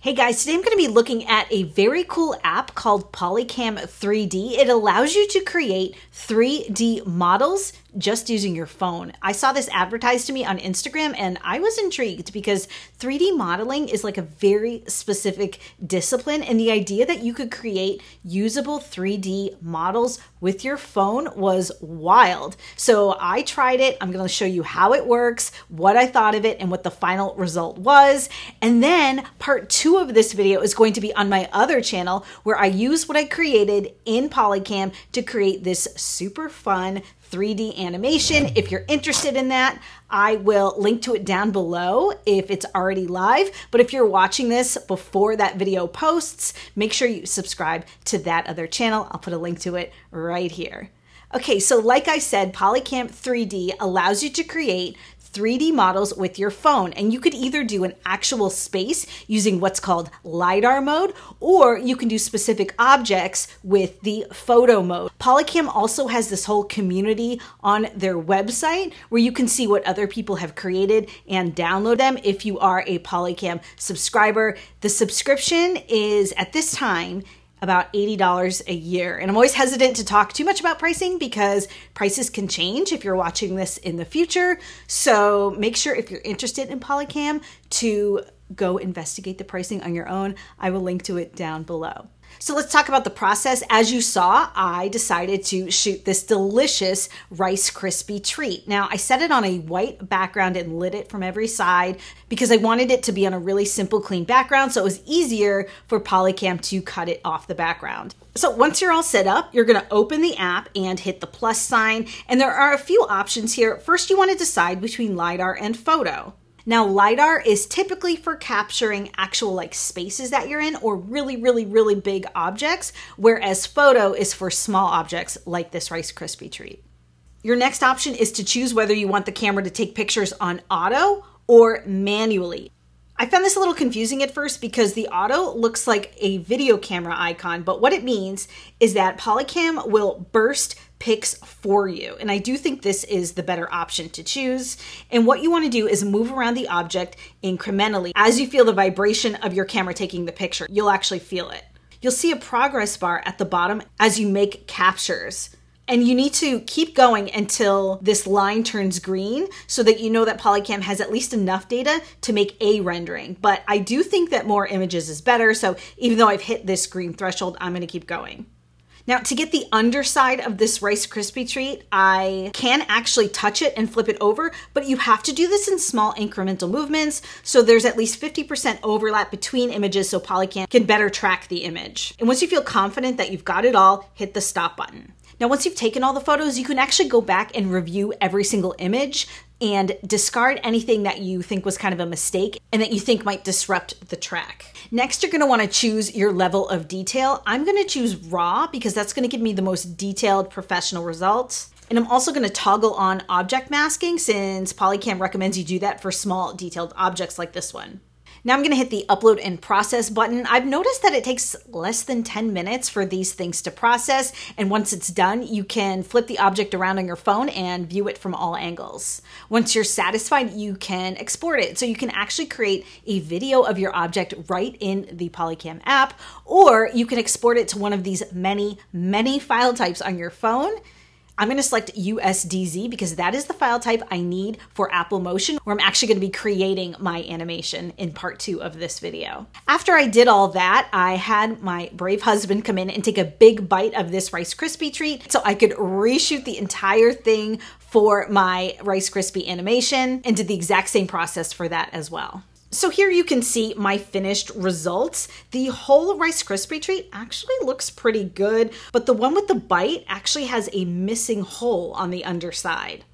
Hey guys, today I'm going to be looking at a very cool app called Polycam 3D. It allows you to create 3D models just using your phone. I saw this advertised to me on Instagram and I was intrigued because 3D modeling is like a very specific discipline, and the idea that you could create usable 3D models with your phone was wild. So I tried it. I'm going to show you how it works, what I thought of it, and what the final result was. And then part two of this video is going to be on my other channel where I use what I created in Polycam to create this super fun 3D animation. If you're interested in that, I will link to it down below if it's already live. But if you're watching this before that video posts, make sure you subscribe to that other channel. I'll put a link to it right here. Okay, so like I said, Polycam 3D allows you to create 3D models with your phone, and you could either do an actual space using what's called LiDAR mode, or you can do specific objects with the photo mode. Polycam also has this whole community on their website where you can see what other people have created and download them if you are a Polycam subscriber. The subscription is at this time about $80 a year. And I'm always hesitant to talk too much about pricing because prices can change if you're watching this in the future. So make sure if you're interested in Polycam to go investigate the pricing on your own. I will link to it down below. So let's talk about the process. As you saw, I decided to shoot this delicious Rice Krispie treat. Now, I set it on a white background and lit it from every side because I wanted it to be on a really simple, clean background, so it was easier for Polycam to cut it off the background. So once you're all set up, you're gonna open the app and hit the plus sign, and there are a few options here. First, you wanna decide between LiDAR and photo. Now, LiDAR is typically for capturing actual like spaces that you're in or really big objects, whereas photo is for small objects like this Rice Krispie treat. Your next option is to choose whether you want the camera to take pictures on auto or manually. I found this a little confusing at first because the auto looks like a video camera icon, but what it means is that Polycam will burst pics for you. And I do think this is the better option to choose. And what you want to do is move around the object incrementally. As you feel the vibration of your camera taking the picture, you'll actually feel it. You'll see a progress bar at the bottom as you make captures. And you need to keep going until this line turns green so that you know that Polycam has at least enough data to make a rendering. But I do think that more images is better. So even though I've hit this green threshold, I'm going to keep going. Now, to get the underside of this Rice Krispie treat, I can actually touch it and flip it over, but you have to do this in small incremental movements. So there's at least 50% overlap between images so Polycam can better track the image. And once you feel confident that you've got it all, hit the stop button. Now, once you've taken all the photos, you can actually go back and review every single image and discard anything that you think was kind of a mistake and that you think might disrupt the track. Next, you're gonna wanna choose your level of detail. I'm gonna choose raw because that's gonna give me the most detailed professional results. And I'm also gonna toggle on object masking since Polycam recommends you do that for small detailed objects like this one. Now I'm gonna hit the upload and process button. I've noticed that it takes less than 10 minutes for these things to process. And once it's done, you can flip the object around on your phone and view it from all angles. Once you're satisfied, you can export it. So you can actually create a video of your object right in the Polycam app, or you can export it to one of these many file types on your phone. I'm gonna select USDZ because that is the file type I need for Apple Motion, where I'm actually gonna be creating my animation in part two of this video. After I did all that, I had my brave husband come in and take a big bite of this Rice Krispie treat so I could reshoot the entire thing for my Rice Krispie animation, and did the exact same process for that as well. So here you can see my finished results. The whole Rice Krispie treat actually looks pretty good, but the one with the bite actually has a missing hole on the underside.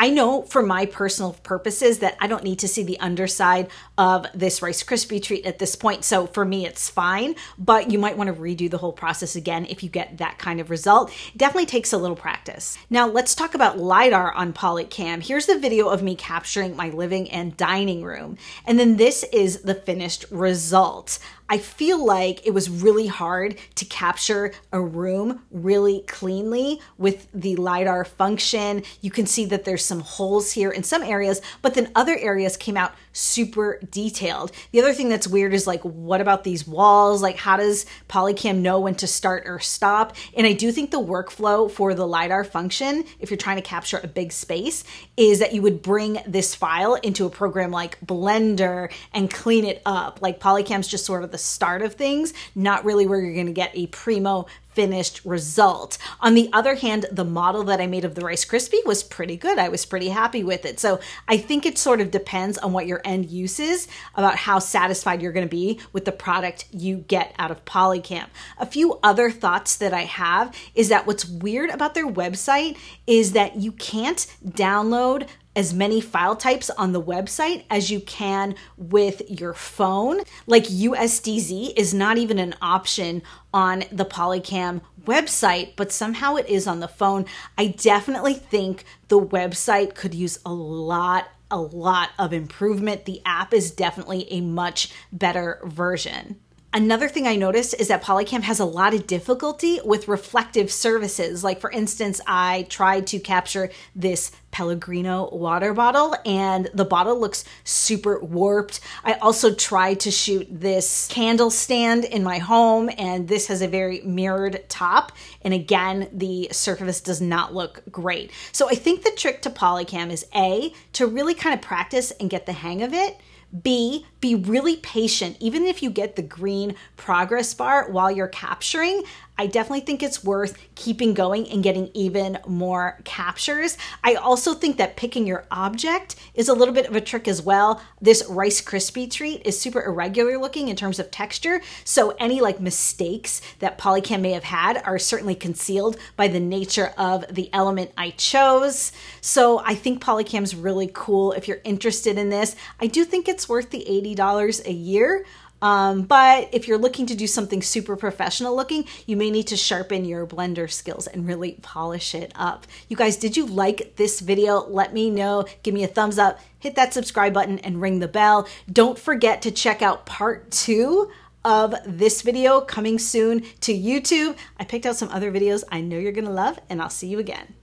I know for my personal purposes that I don't need to see the underside of this Rice Krispie treat at this point, so for me it's fine, but you might want to redo the whole process again if you get that kind of result. It definitely takes a little practice. Now let's talk about LiDAR on Polycam. Here's the video of me capturing my living and dining room, and then this is the finished result. I feel like it was really hard to capture a room really cleanly with the LiDAR function. You can see that there's some holes here in some areas, but then other areas came out super detailed. The other thing that's weird is like, what about these walls? Like, how does Polycam know when to start or stop? And I do think the workflow for the LiDAR function, if you're trying to capture a big space, is that you would bring this file into a program like Blender and clean it up. Like Polycam's just sort of the start of things, not really where you're gonna get a primo finished result. On the other hand, the model that I made of the Rice Krispie was pretty good. I was pretty happy with it. So I think it sort of depends on what your end use is about how satisfied you're going to be with the product you get out of Polycam. A few other thoughts that I have is that what's weird about their website is that you can't download as many file types on the website as you can with your phone. Like USDZ is not even an option on the Polycam website, but somehow it is on the phone. I definitely think the website could use a lot of improvement. The app is definitely a much better version. Another thing I noticed is that Polycam has a lot of difficulty with reflective surfaces. Like for instance, I tried to capture this Pellegrino water bottle and the bottle looks super warped. I also tried to shoot this candle stand in my home and this has a very mirrored top. And again, the surface does not look great. So I think the trick to Polycam is A, to really kind of practice and get the hang of it. B, be really patient. Even if you get the green progress bar while you're capturing, I definitely think it's worth keeping going and getting even more captures. I also think that picking your object is a little bit of a trick as well. This Rice Krispie treat is super irregular looking in terms of texture. So any like mistakes that Polycam may have had are certainly concealed by the nature of the element I chose. So I think Polycam's really cool if you're interested in this. I do think it's worth the $80 a year. But if you're looking to do something super professional looking, you may need to sharpen your Blender skills and really polish it up. You guys, did you like this video? Let me know. Give me a thumbs up, hit that subscribe button and ring the bell. Don't forget to check out part 2 of this video coming soon to YouTube. I picked out some other videos I know you're gonna love and I'll see you again.